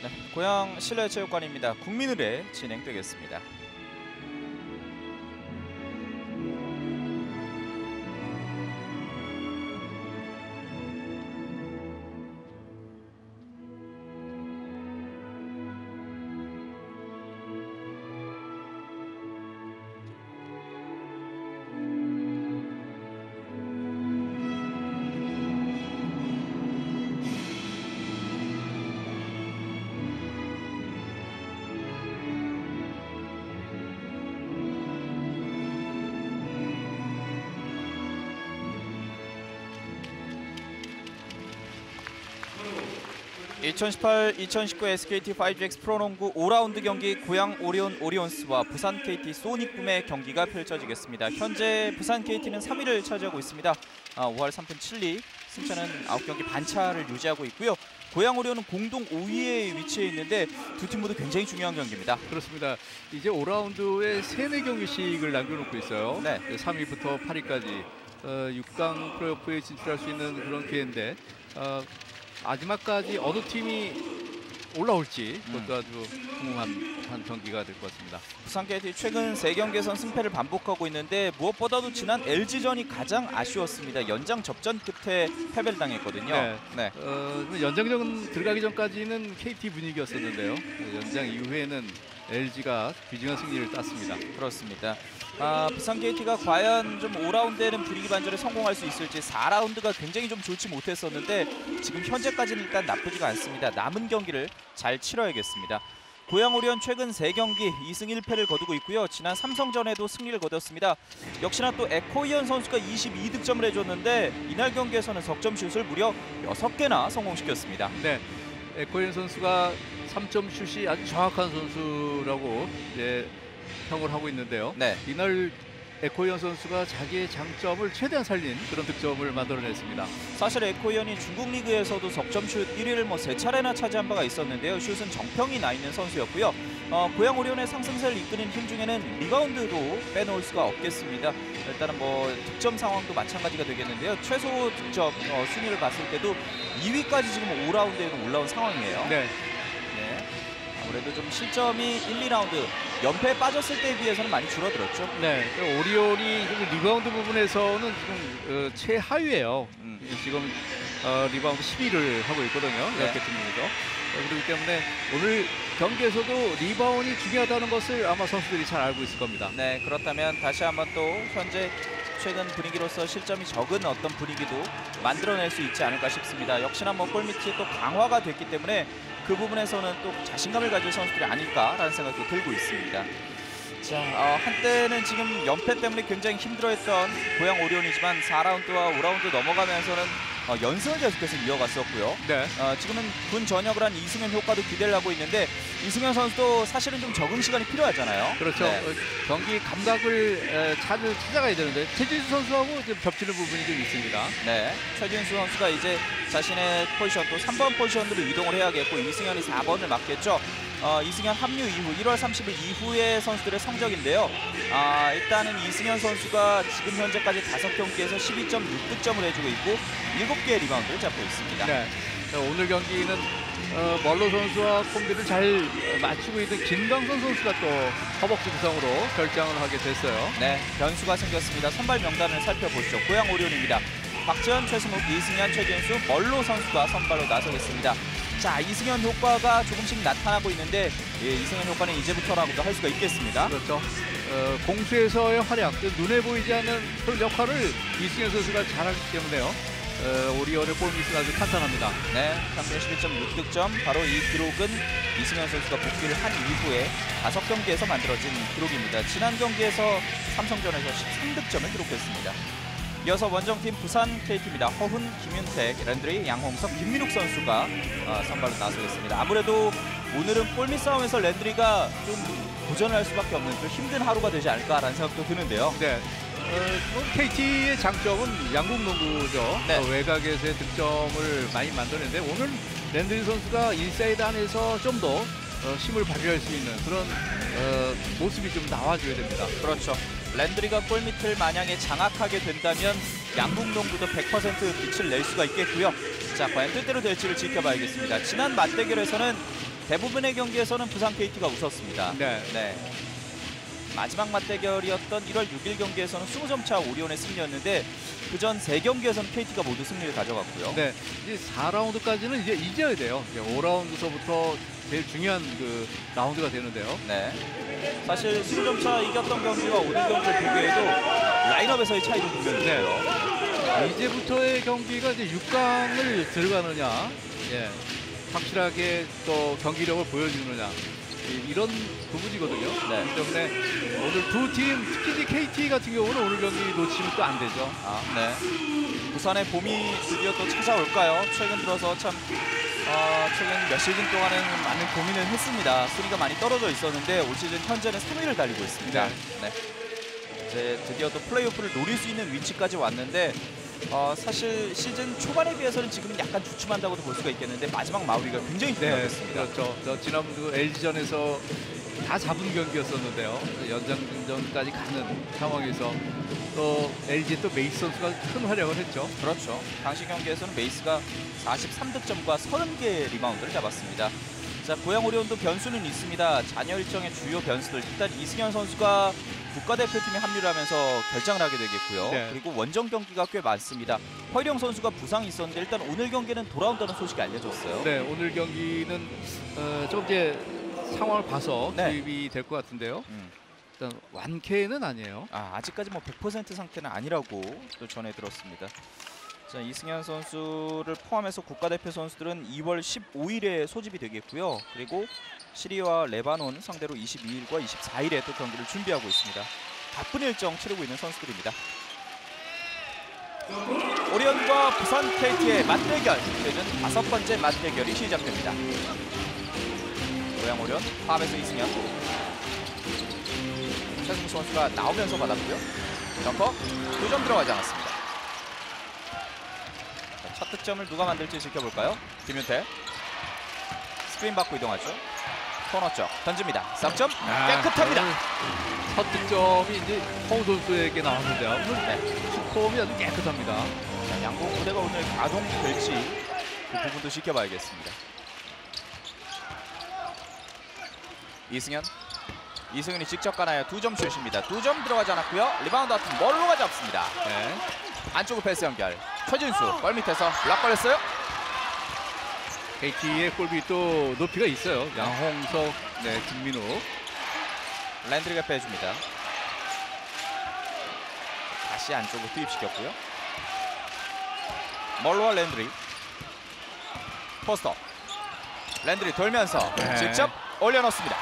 네, 고양 실내체육관입니다. 국민의례 진행되겠습니다. (2018-2019) SKT 5GX 프로농구 5라운드 경기 고양 오리온 오리온스와 부산 KT 소닉붐의 경기가 펼쳐지겠습니다. 현재 부산 KT는 3위를 차지하고 있습니다. 5할 3푼 7리, 승차는 9경기 반차를 유지하고 있고요. 고양 오리온은 공동 5위에 위치해 있는데 두 팀 모두 굉장히 중요한 경기입니다. 그렇습니다. 이제 5라운드에 3-4경기씩을 남겨놓고 있어요. 네. 3위부터 8위까지 6강 플레이오프에 진출할 수 있는 그런 기회인데 마지막까지 어느 팀이 올라올지 그것도 아주 궁금한 경기가 될 것 같습니다. 부산 KT 최근 3경기에선 승패를 반복하고 있는데 무엇보다도 지난 LG전이 가장 아쉬웠습니다. 연장 접전 끝에 패배를 당했거든요. 네. 연장전 들어가기 전까지는 KT 분위기였었는데요. 연장 이후에는 LG가 귀중한 승리를 땄습니다. 그렇습니다. 부산 KT가 과연 좀 5라운드에는 분위기 반전에 성공할 수 있을지, 4라운드가 굉장히 좀 좋지 못했었는데 지금 현재까지는 일단 나쁘지가 않습니다. 남은 경기를 잘 치러야겠습니다. 고양 오리온 최근 3경기 2승 1패를 거두고 있고요. 지난 삼성전에도 승리를 거뒀습니다. 역시나 또 에코이언 선수가 22득점을 해줬는데 이날 경기에서는 석점슛을 무려 6개나 성공시켰습니다. 네, 에코이언 선수가 3점슛이 아주 정확한 선수라고 평을 하고 있는데요. 네. 이날 에코이언 선수가 자기의 장점을 최대한 살린 그런 득점을 만들어냈습니다. 사실 에코이언이 중국 리그에서도 석점슛 1위를 뭐 3차례나 차지한 바가 있었는데요. 슛은 정평이 나 있는 선수였고요. 고양 오리온의 상승세를 이끄는 팀 중에는 리바운드도 빼놓을 수가 없겠습니다. 일단은 뭐 득점 상황도 마찬가지가 되겠는데요. 최소 득점 순위를 봤을 때도 2위까지 지금 5라운드에도 올라온 상황이에요. 네. 아무래도 좀 실점이 1, 2라운드 연패에 빠졌을 때에 비해서는 많이 줄어들었죠. 네, 오리온이 리바운드 부분에서는 지금 최하위예요. 지금 리바운드 10위를 하고 있거든요. 네. 그렇기 때문에 오늘 경기에서도 리바운드이 중요하다는 것을 아마 선수들이 잘 알고 있을 겁니다. 네, 그렇다면 다시 한번 또 현재 최근 분위기로서 실점이 적은 어떤 분위기도 만들어낼 수 있지 않을까 싶습니다. 역시나 뭐 골밑이 또 강화가 됐기 때문에 그 부분에서는 또 자신감을 가질 선수들이 아닐까라는 생각도 들고 있습니다. 자, 한때는 지금 연패 때문에 굉장히 힘들어했던 고양 오리온이지만 4라운드와 5라운드 넘어가면서는 연승을 계속해서 이어갔었고요. 네. 지금은 군 전역을 한 이승현 효과도 기대를 하고 있는데 이승현 선수도 사실은 좀 적응 시간이 필요하잖아요. 그렇죠. 네. 경기 감각을 찾아가야 되는데 최진수 선수하고 좀 겹치는 부분이 좀 있습니다. 네. 최진수 선수가 이제 자신의 포지션 또 3번 포지션으로 이동을 해야겠고 이승현이 4번을 맡겠죠. 이승현 합류 이후 1월 30일 이후의 선수들의 성적인데요. 일단은 이승현 선수가 지금 현재까지 5경기에서 12.6득점을 해주고 있고 7개의 리바운드를 잡고 있습니다. 네, 오늘 경기는 멀로 선수와 콤비를 잘 맞추고 있는 김광선 선수가 또 허벅지 부상으로 결장을 하게 됐어요. 네, 변수가 생겼습니다. 선발 명단을 살펴보시죠. 고양 오리온입니다. 박재현, 최승욱, 이승현, 최진수, 멀로 선수가 선발로 나서겠습니다. 자, 이승현 효과가 조금씩 나타나고 있는데 이승현 효과는 이제부터라고도 할 수가 있겠습니다. 그렇죠. 공수에서의 활약, 눈에 보이지 않는 그 역할을 이승현 선수가 잘하기 때문에요. 오리온의 골밑은 아주 탄탄합니다. 네, 11.6득점. 바로 이 기록은 이승현 선수가 복귀를 한 이후에 5경기에서 만들어진 기록입니다. 지난 경기에서 삼성전에서 13득점을 기록했습니다. 이어서 원정팀 부산 KT입니다. 허훈, 김윤택, 랜드리, 양홍석, 김민욱 선수가 선발로 나서겠습니다. 아무래도 오늘은 골밑 싸움에서 랜드리가 좀 고전을 할 수밖에 없는 좀 힘든 하루가 되지 않을까라는 생각도 드는데요. 네. KT의 장점은 양궁 농구죠. 네. 외곽에서의 득점을 많이 만드는데 오늘 랜드리 선수가 인사이드 안에서 좀 더 힘을 발휘할 수 있는 그런 모습이 좀 나와줘야 됩니다. 그렇죠. 랜드리가 골밑을 만약에 장악하게 된다면 양궁농구도 100% 빛을 낼 수가 있겠고요. 자, 과연 뜻대로 될지를 지켜봐야겠습니다. 지난 맞대결에서는 대부분의 경기에서는 부산 KT가 웃었습니다. 네. 네. 마지막 맞대결이었던 1월 6일 경기에서는 20점 차 오리온의 승리였는데 그전 3경기에서는 KT가 모두 승리를 가져갔고요. 네. 이제 4라운드까지는 이제 이겨야 돼요. 이제 5라운드서부터 제일 중요한 그 라운드가 되는데요. 네. 사실 20점 차 이겼던 경기와 오늘 경기를 비교해도 라인업에서의 차이도 분명해요. 네. 이제부터의 경기가 이제 6강을 들어가느냐, 예, 확실하게 또 경기력을 보여주느냐, 이런 부분이거든요. 네. 그렇기 때문에 오늘 두 팀, 특히 KT 같은 경우는 오늘 경기 놓치면 또 안 되죠. 아, 네. 부산의 봄이 드디어 또 찾아올까요? 최근 들어서 참 최근 몇 시즌 동안은 많은 고민을 했습니다. 순위가 많이 떨어져 있었는데 올 시즌 현재는 3위를 달리고 있습니다. 네. 네. 이제 드디어 또 플레이오프를 노릴 수 있는 위치까지 왔는데 사실 시즌 초반에 비해서는 지금은 약간 주춤한다고도 볼 수가 있겠는데 마지막 마무리가 굉장히 중요했습니다. 네, 그렇죠. 지난번 LG전에서 다 잡은 경기였었는데요. 연장전까지 가는 상황에서 또 LG의 또 메이스 선수가 큰 활약을 했죠. 그렇죠. 당시 경기에서는 메이스가 43득점과 30개의 리바운드를 잡았습니다. 자, 고양 오리온도 변수는 있습니다. 잔여 일정의 주요 변수들, 일단 이승현 선수가 국가대표팀에 합류를 하면서 결장을 하게 되겠고요. 네. 그리고 원정 경기가 꽤 많습니다. 허일영 선수가 부상이 있었는데 일단 오늘 경기는 돌아온다는 소식이 알려졌어요. 네, 오늘 경기는 좀 이제 상황을 봐서 투입이 될 것 같은데요. 일단 완쾌는 아니에요. 아, 아직까지 뭐 100% 상태는 아니라고 또 전해 들었습니다. 자, 이승현 선수를 포함해서 국가대표 선수들은 2월 15일에 소집이 되겠고요. 그리고 시리와 레바논 상대로 22일과 24일에 또 경기를 준비하고 있습니다. 바쁜 일정 치르고 있는 선수들입니다. 오리온과 부산 KT의 맞대결, 시즌 5번째 맞대결이 시작됩니다. 고양 오리온, 포함해서 이승현. 최승욱 선수가 나오면서 받았고요. 점퍼, 2점 들어가지 않았습니다. 첫 득점을 누가 만들지 지켜볼까요? 김윤택 스크린 받고 이동하죠. 코너 쪽 던집니다. 3점 깨끗합니다. 첫 득점이 이제 허훈 선수에게 나왔는데요. 슈퍼홈이 아주 깨끗합니다. 자, 양궁 무대가 오늘 가동될지 그 부분도 지켜봐야겠습니다. 이승현, 이승현이 직접 가나요? 2점 슛입니다. 2점 들어가지 않았고요. 리바운드 같은 멀로가 잡습니다. 네. 안쪽으로 패스 연결. 최진수 골 밑에서 블락 걸렸어요. KT의 골밑 또 높이가 있어요. 양홍석, 네, 김민욱. 랜드리가 빼줍니다. 다시 안쪽으로 투입시켰고요. 멀로와 랜드리. 포스터. 랜드리 돌면서 직접 올려놓습니다.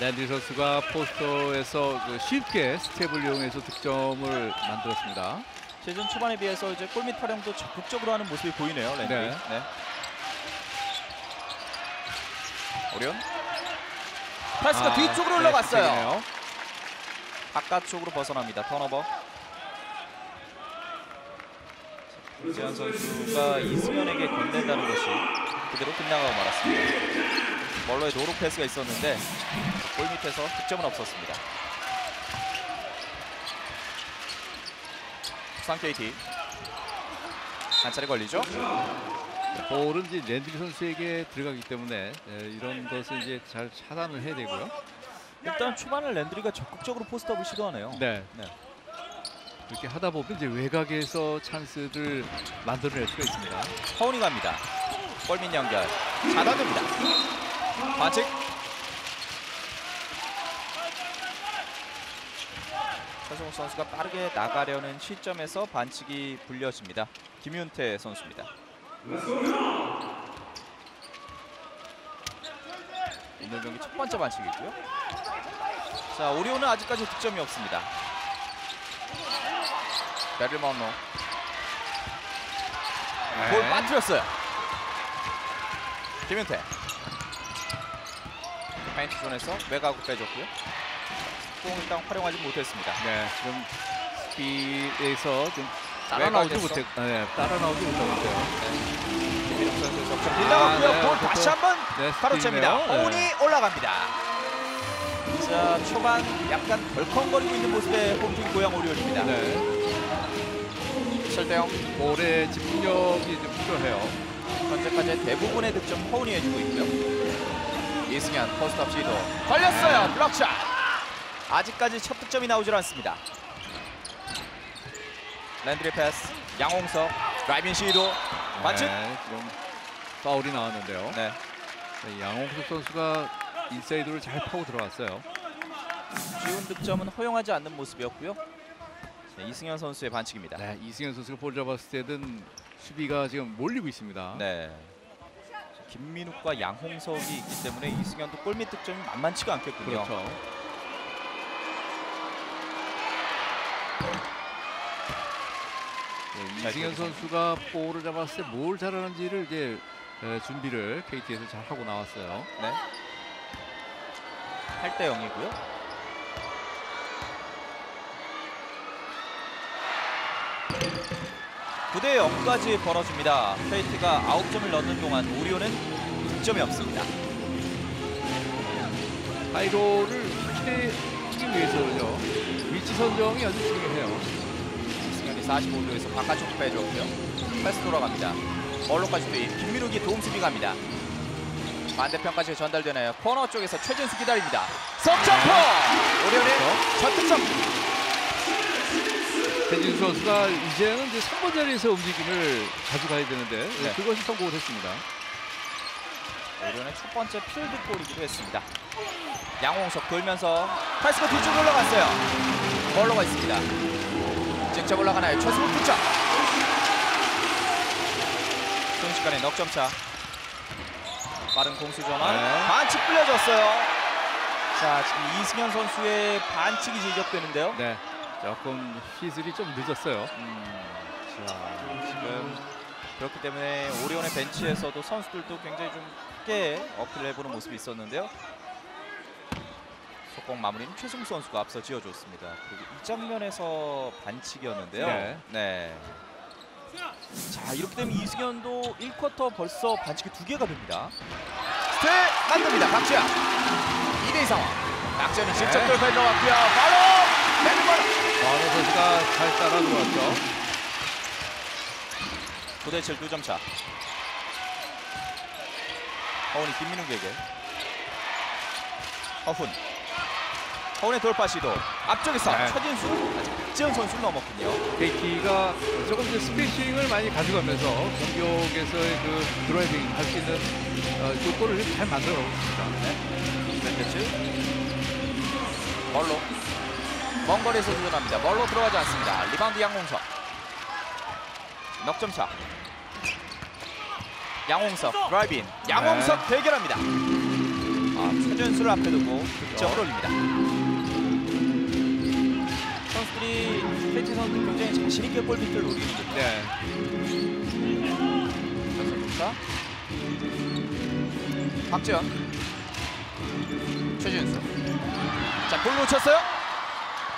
랜드리 선수가 포스터에서 쉽게 스텝을 이용해서 득점을 만들었습니다. 시즌 초반에 비해서 이제 골밑 활용도 적극적으로 하는 모습이 보이네요, 랜드리. 네. 네. 오리온. 패스가 뒤쪽으로 올라갔어요. 네, 바깥쪽으로 벗어납니다. 턴오버. 박재현 선수가 이승현에게 건넨다는 것이 그대로 끝나가고 말았습니다. 멀로의 노루 패스가 있었는데 골밑에서 득점은 없었습니다. 부산 KT 한 차례 걸리죠. 볼은 이제 랜드리 선수에게 들어가기 때문에 이런 것을 이제 잘 차단을 해야 되고요. 일단 초반에 랜드리가 적극적으로 포스트업을 시도하네요. 네. 네. 이렇게 하다 보면 이제 외곽에서 찬스를 만들어낼 수가 있습니다. 허훈이 갑니다. 골밑 연결 차단됩니다. 반칙. 최승욱 선수가 빠르게 나가려는 시점에서 반칙이 불려집니다. 김윤태 선수입니다. 오늘 경기 첫 번째 반칙이고요. 자, 오리온은 아직까지 득점이 없습니다. 베릴 멀로 볼 빠뜨렸어요. 김윤태 페인트 존에서 외곽으로 빼줬고요. 일단 활용하지 못했습니다. 네, 지금 스피드에서 좀 따라나오지 못했고, 네, 따라나오지 못했고요. 김민욱 선수 접점 빗나갔고요. 볼 다시 한번 바로 잽니다. 오운이 올라갑니다. 자, 초반 약간 덜컹거리고 있는 모습의 홈팀 고양 오리온입니다. 네. 7대0. 볼의 집중력이 좀 필요해요. 현재까지 대부분의 득점 허훈이 해주고 있고요. 이승현 포스트업 시도 걸렸어요. 블록샷. 아직까지 첫 득점이 나오질 않습니다. 랜드리 패스. 양홍석 라이빙 시도 반칙. 네, 지금 파울이 나왔는데요. 네. 양홍석 선수가 인사이드를 잘 파고 들어왔어요. 쉬운 득점은 허용하지 않는 모습이었고요. 네, 이승현 선수의 반칙입니다. 네, 이승현 선수가 볼 잡았을 때든 수비가 지금 몰리고 있습니다. 네. 김민욱과 양홍석이 있기 때문에 이승현도 골밑 득점이 만만치가 않겠군요. 그렇죠. 네, 이승현 선수가 볼을 잡았을 때 뭘 잘하는지를 이제 준비를 KT에서 잘 하고 나왔어요. 네. 8대 0이고요. 대 0까지 벌어집니다. KT가 9점을 넣는 동안 오리온은 득점이 없습니다. 하이로를 확실히 치기 위해서는요. 위치 선정이 아주 중요해요. 승현이 45도에서 바깥쪽 빼줬고요. 패스 돌아갑니다. 멀로까지 투입. 김민욱이 도움 수비 갑니다. 반대편까지 전달되네요. 코너 쪽에서 최진수 기다립니다. 석점포! 오리온의 첫 득점! 최진수 선수가 이제는 이제 3번 자리에서 움직임을 가져가야 되는데 네. 그것이 성공을 했습니다. 오리온의 첫 번째 필드골이기도 했습니다. 양홍석 돌면서 파이스가 뒤쪽으로 올라갔어요. 멀로가 있습니다. 직접 올라가나요? 최승욱 득점! 순식간에 넉점차. 빠른 공수 전환. 네. 반칙 불려졌어요. 자, 지금 이승현 선수의 반칙이 지적되는데요. 네. 조금 휘슬이 좀 늦었어요. 자, 지금 그렇기 때문에 오리온의 벤치에서도 선수들도 굉장히 좀 크게 어필을 해보는 모습이 있었는데요. 속공 마무리는 최승욱 선수가 앞서 지어줬습니다. 그리고 이 장면에서 반칙이었는데요. 네. 네. 자, 이렇게 되면 이승현도 1쿼터 벌써 반칙이 2개가 됩니다. 스텝 만듭니다. 박재현 2대2 상황. 박재현이 직접 돌파에 들어갔고요. 바로 댄트먼! 바로 선수가 잘 따라 들어왔죠. 9대7 2점 차. 허훈이 김민욱에게. 허훈. 허훈의 돌파 시도. 앞쪽에서 최진수. 박재현 선수를 넘었군요. KT가 조금 이제 스피싱을 많이 가져가면서 공격에서의 그 드라이빙 할 수 있는 조건을 잘 만들어 놓고 있습니다. 네. 멀로. 먼 거리에서 도전합니다. 멀로 들어가지 않습니다. 리바운드 양홍석. 넉점차. 양홍석 드라이브인. 양홍석 대결합니다. 최준수를 앞에 두고 득점을 올립니다. 선수들이 KT 선수들 굉장히 자신 있게 골 밑을 노리는 듯. 네. 박재현. 최준수. 자, 골 놓쳤어요.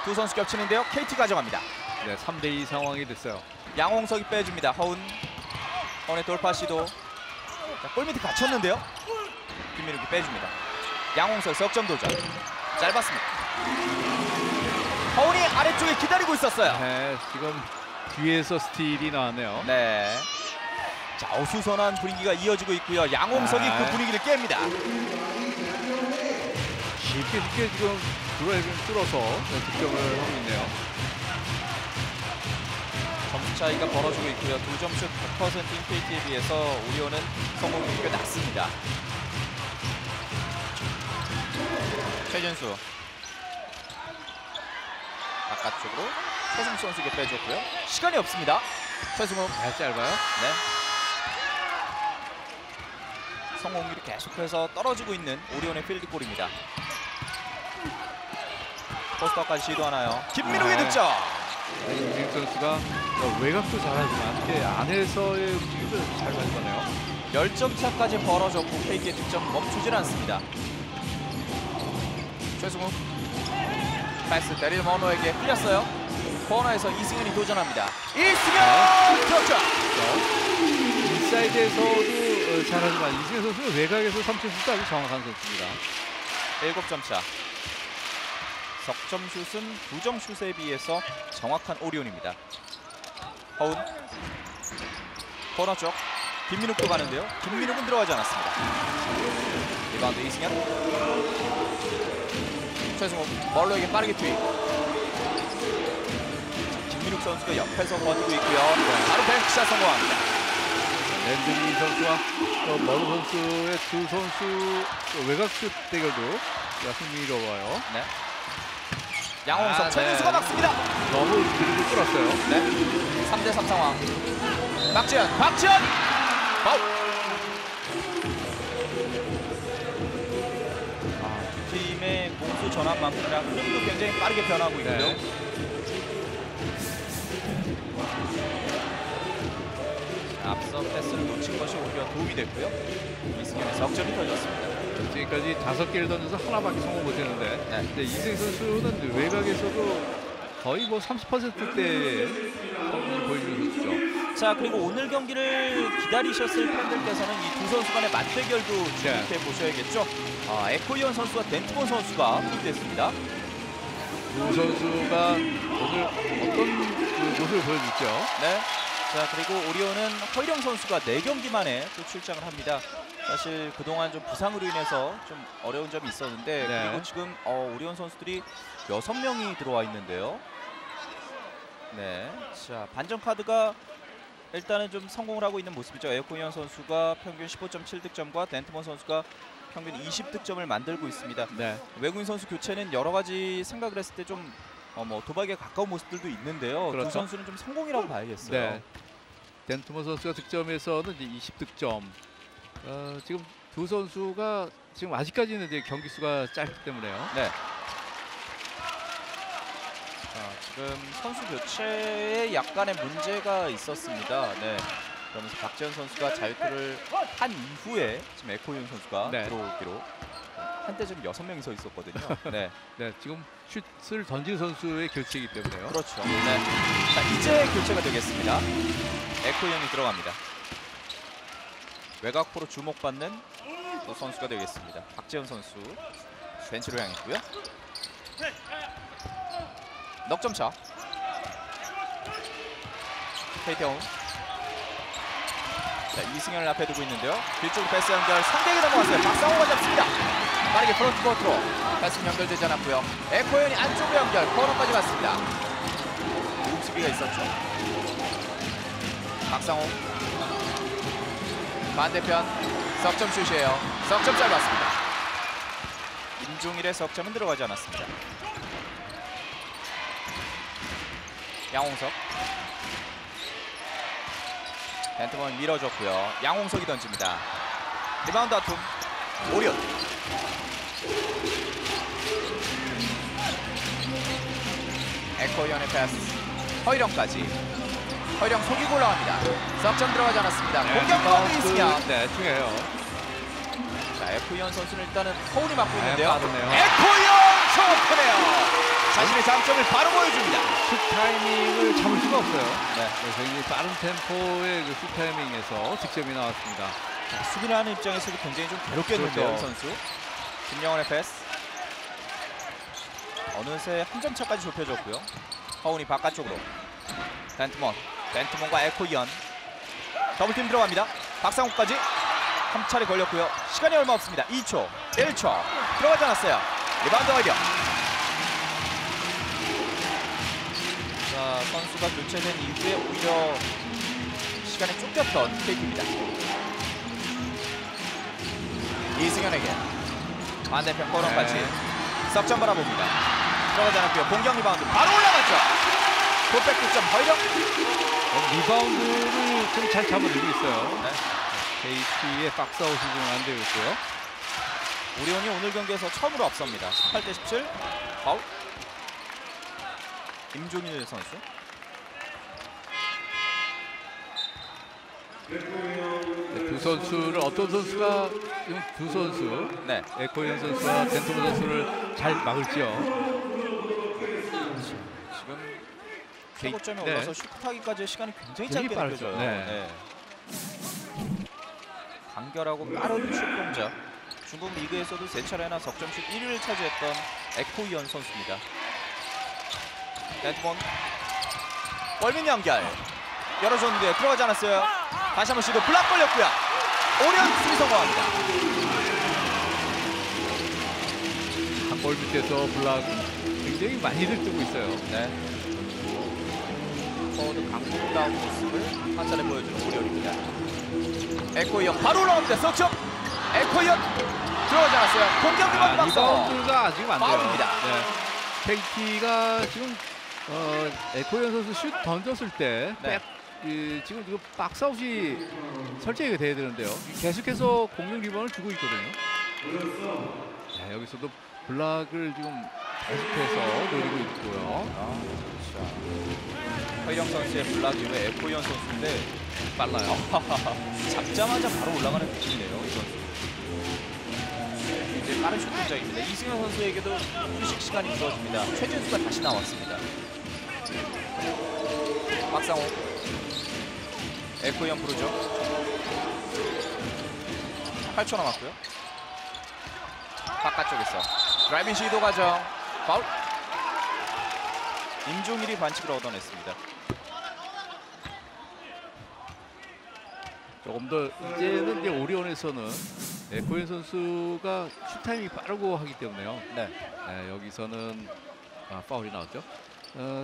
두 선수 겹치는데요. KT 가져갑니다. 네, 3대2 상황이 됐어요. 양홍석이 빼줍니다. 허훈. 허훈의 돌파 시도. 자, 골밑에 갇혔는데요. 김민욱이 빼줍니다. 양홍석 석점 도전. 짧았습니다. 허훈이 아래쪽에 기다리고 있었어요. 네, 지금 뒤에서 스틸이 나왔네요. 네. 자, 어수선한 분위기가 이어지고 있고요. 양홍석이 그 분위기를 깹니다. 쉽게 지금 드라이빙 뚫어서 득점을 하고 있네요. 점수 차이가 벌어지고 있고요. 2점슛 100%인 KT에 비해서 오리온은 성공률이 꽤 낮습니다. 최진수 바깥쪽으로 최승욱 선수에게 빼줬고요. 시간이 없습니다. 최승욱 짧아요. 네. 성공률이 계속해서 떨어지고 있는 오리온의 필드골입니다. 포스터까지 시도하나요? 김민욱의 득점! 김민욱 선수가 외곽도 잘하지만 안에서의 움직임도 잘 가져가네요. 10점 차까지 벌어졌고 KT의 득점 멈추질 않습니다. 최승욱 패스 데릴 머노에게 흘렸어요. 코너에서 이승현이 도전합니다. 이승현! 득점! 인사이드에서도 잘하지만 이승현 선수는 외곽에서 3점슛도 아주 정확한 선수입니다. 7점 차. 석점슛은 2점슛에 비해서 정확한 오리온입니다. 허운 코너 쪽 김민욱도 가는데요. 김민욱은 들어가지 않았습니다. 리바운드 이승현. 최승욱 멀로에게 빠르게 투입. 김민욱 선수가 옆에서 버티고 있고요. 바로 뱅크샷 성공합니다. 랜드리 선수와 멀로 선수의 두 선수 외곽슛 대결도 흥미로워요. 네. 양홍석 최진수가 막습니다. 너무 드리블 끌었어요. 네. 3대3 상황. 박재현, 박재현! 파울! 두 팀의 공수 전환만큼이나 흐름도 굉장히 빠르게 변하고 있고요. 네. 앞서 패스를 놓친 것이 오히려 도움이 됐고요. 이승현의 석점이 터졌습니다. 지금까지 5개를 던져서 하나밖에 성공 못했는데 네. 근데 이승현 선수는 외곽에서도 거의 뭐 30%대의 성공을 보여주는 선수죠. 자, 그리고 오늘 경기를 기다리셨을 팬들께서는 이 두 선수 간의 맞대결도 주목해 네. 보셔야겠죠. 아, 에코이언 선수와 댄트먼 선수가 투입됐습니다. 두 선수가 오늘 어떤 모습을 보여줄죠? 네. 자, 그리고 오리온은 허일영 선수가 4경기 만에 또 출장을 합니다. 사실 그동안 좀 부상으로 인해서 좀 어려운 점이 있었는데 네. 그리고 지금 오리온 선수들이 6명이 들어와 있는데요. 네, 자 반전 카드가 일단은 좀 성공을 하고 있는 모습이죠. 에코이언 선수가 평균 15.7득점과 댄트먼 선수가 평균 20득점을 만들고 있습니다. 네. 외국인 선수 교체는 여러 가지 생각을 했을 때 좀 뭐 도박에 가까운 모습들도 있는데요. 그렇죠. 두 선수는 좀 성공이라고 봐야겠어요. 네. 댄트먼 선수가 득점에서는 이제 20득점. 지금 두 선수가 지금 아직까지는 이제 경기 수가 짧기 때문에요. 네. 자, 지금 선수 교체에 약간의 문제가 있었습니다. 네. 그러면서 박재현 선수가 자유투를 한 이후에 지금 에코이언 선수가 네. 들어오기로. 한때 지금 6명이 서 있었거든요. 네. 네, 지금 슛을 던진 선수의 교체이기 때문에요. 그렇죠. 네. 자, 이제 교체가 되겠습니다. 에코이언이 들어갑니다. 외곽포로 주목받는 또 선수가 되겠습니다. 박재현 선수 벤치로 향했고요. 넉점차. KT홈. 자, 이승현을 앞에 두고 있는데요. 뒤쪽 패스 연결 상대에게 넘어갔어요. 박상호가 잡습니다. 빠르게 프론트 코트로 패스는 연결되지 않았고요. 에코이언이 안쪽으로 연결, 코너까지 갔습니다. 움직이가 있었죠. 박상호 반대편 석점 슛이에요. 석점 짧았습니다. 임종일의 석점은 들어가지 않았습니다. 양홍석 댄트먼 밀어줬고요. 양홍석이 던집니다. 리바운드 다툼 오리온. 에코이언의 패스 허일영까지. 허일영 속이고 올라갑니다. 석점 들어가지 않았습니다. 네, 공격권이 있으면 네, 중요해요. 자, 에코이언 선수는 일단은 허훈이 맡고 있는데요. 네, 에코이언 정확하네요. 자신의 장점을 바로 보여줍니다. 슛 타이밍을 잡을 수가 없어요. 네, 굉장히 빠른 템포의 그 슛 타이밍에서 득점이 나왔습니다. 자, 수비를 하는 입장에서도 굉장히 좀 괴롭겠는데요, 그렇죠. 선수. 김영원의 패스. 어느새 1점 차까지 좁혀졌고요. 허훈이 바깥쪽으로. 댄트먼. 댄트먼과 에코이언. 더블팀 들어갑니다. 박상욱까지. 3차례 걸렸고요. 시간이 얼마 없습니다. 2초, 1초. 들어가지 않았어요. 리바운드 허일영. 자, 선수가 교체된 이후에 오히려 시간에 쫓겼던 KT입니다. 이승현에게. 반대편 코너까지. 석점 바라봅니다. 들어가지 않았고요. 공격 리바운드 바로 올라갔죠. 풋백 득점 허일영. 리바운드를 좀 잘 잡아내고 있어요. 네. KT의 박스아웃이 좀 안 되고 있고요. 오리온이 오늘 경기에서 처음으로 앞섭니다. 18대 17. 아웃. 임종일 선수. 두 선수를 어떤 선수가 두 선수 네. 에코이언 선수와 댄트먼 선수를 잘 막을지요. 지금 최고점에 올라서 네. 슛하기까지의 시간이 굉장히 짧게 빠르죠. 네. 네. 간결하고 빠른 슛 동작. 중국 리그에서도 3차례나 석점슛 1위를 차지했던 에코이언 선수입니다. 댄트먼 월민 연결 열어줬는데 들어가지 않았어요. 다시 한번 시도 블락 걸렸고요. 오리온 수비 성공합니다. 볼 밑에서 블락 굉장히 많이들 뜨고 있어요. 네. 서울 강북다운 모습을 한 차례 보여주는 오리온입니다. 에코이언 바로 올라옵니다. 석점! 에코이언 들어가지 않았어요. 공격만 박상호. 리바운드가 지금 안 돼요. 파울입니다. 네. KT가 지금 에코이언 선수 슛 던졌을 때 네. 지금 그 박사웃이 설정이 돼야 되는데요. 계속해서 공격 리바운드를 주고 있거든요. 네, 여기서도 블락을 지금 계속해서 노리고 있고요. 아, 허일영 선수의 블락 이후에 에코이언 선수인데 빨라요. 잡자마자 바로 올라가는 느낌이네요. 이 선수. 이제 빠른 슛 동작입니다. 이승현 선수에게도 휴식 시간이 주어집니다. 최진수가 다시 나왔습니다. 박상호. 에코이언 부르죠. 8초 남았고요. 바깥쪽에서 드라이빙 시도 과정. 파울. 임종일이 반칙을 얻어냈습니다. 조금 더 이제는 이제 오리온에서는 에코이언 선수가 슛타임이 빠르고 하기 때문에요. 네. 네 여기서는 파울이 나왔죠.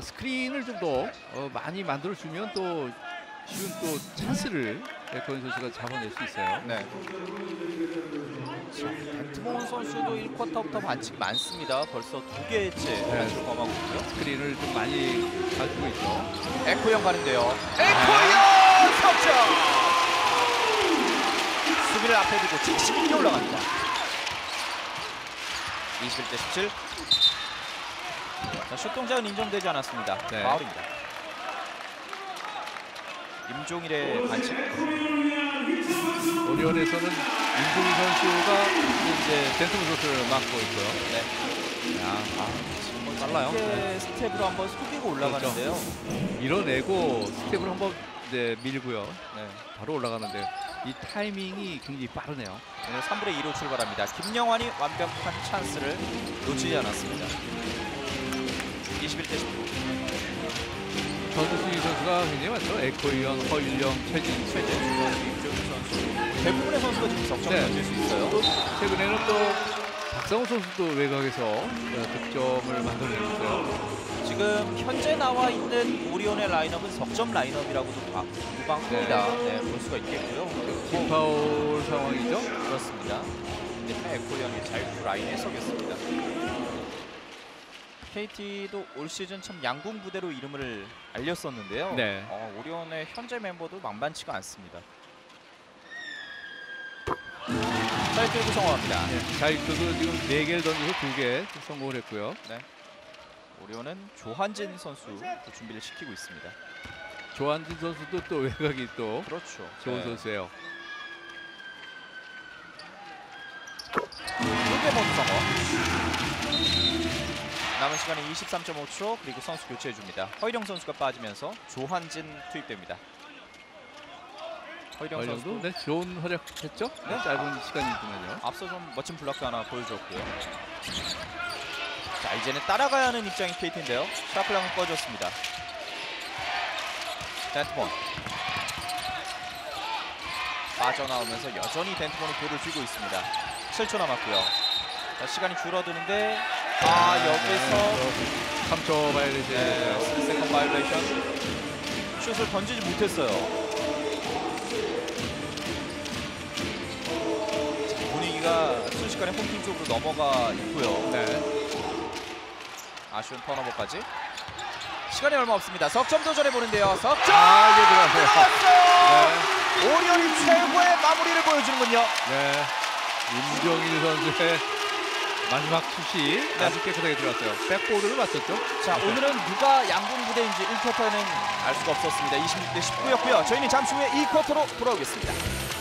스크린을 좀 더 많이 만들어주면 또 지금 또 찬스를 에코이언 선수가 잡아낼 수 있어요. 네. 댄트먼 선수도 1쿼터부터 반칙 많습니다. 벌써 2개째 반칙을 범하고 있고요. 스크린을 좀 많이 가지고 있죠. 에코이언 가는데요. 에코이언 석점! 수비를 앞에 두고 직시게 올라갑니다. 21대 17. 자, 슛 동작은 인정되지 않았습니다. 네. 파울입니다. 임종일의 반칙. 오리온에서는 임종일 선수가 이제 댄트먼 선수를 막고 있고요. 네. 야, 정말 빨라요. 네. 스텝으로 한번 속이고 올라가는데요. 그렇죠. 밀어내고 스텝으로 한번 이제 밀고요. 네. 바로 올라가는데 이 타이밍이 굉장히 빠르네요. 오늘 3분의 2로 출발합니다. 김영환이 완벽한 찬스를 놓치지 않았습니다. 21대 19. 전두순이 선수가 굉장히 많죠. 에코이언, 허일영, 최진수, 임종일 선수. 대부분의 선수가 지금 석점을 던질 수 있어요. 또 최근에는 또 박상호 선수도 외곽에서 득점을 만들어내고 있어요. 지금 현재 나와 있는 오리온의 라인업은 석점 라인업이라고도 무방합니다. 네, 볼 수가 있겠고요. 팀파울 상황이죠? 그렇습니다. 이제 에코이언이 자유 라인에 서겠습니다. KT도 올 시즌 참 양궁 부대로 이름을 알렸었는데요. 네. 오리온의 현재 멤버도 만만치가 않습니다. 사이클도 성공합니다. 네. 사이클도 지금 4개를 던지고 2개 성공을 했고요. 네. 오리온은 조한진 선수 준비를 시키고 있습니다. 조한진 선수도 또 외곽이 또 그렇죠. 좋은 네. 선수예요. 2개 먼저 성공. 남은 시간이 23.5초. 그리고 선수 교체해줍니다. 허일영 선수가 빠지면서 조한진 투입됩니다. 허일영 선수도 네, 좋은 활약했죠? 네, 짧은 시간이지만요. 앞서 좀 멋진 블락도 하나 보여줬고요. 자, 이제는 따라가야 하는 입장인 KT인데요. 샤플랑을 꺼줬습니다. 댄트먼 빠져나오면서 여전히 댄트먼이 볼을 쥐고 있습니다. 7초 남았고요. 자, 시간이 줄어드는데 여기서 3초 바이올레이션. 네, 세컨 바이올레이션. 슛을 던지지 못했어요. 분위기가 순식간에 홈팀 쪽으로 넘어가 있고요. 네. 아쉬운 턴오버까지. 시간이 얼마 없습니다. 석점 도전해 보는데요. 석점! 이게 들어갔어요. 네. 오리온이 최고의 마무리를 보여주는군요. 네. 임종일 선수의 마지막 슛이 아주 깨끗하게 들어갔어요. 백보드를 맞췄죠. 자, 네. 오늘은 누가 양궁 부대인지 1쿼터는 알 수가 없었습니다. 26대 19였고요. 저희는 잠시 후에 2쿼터로 돌아오겠습니다.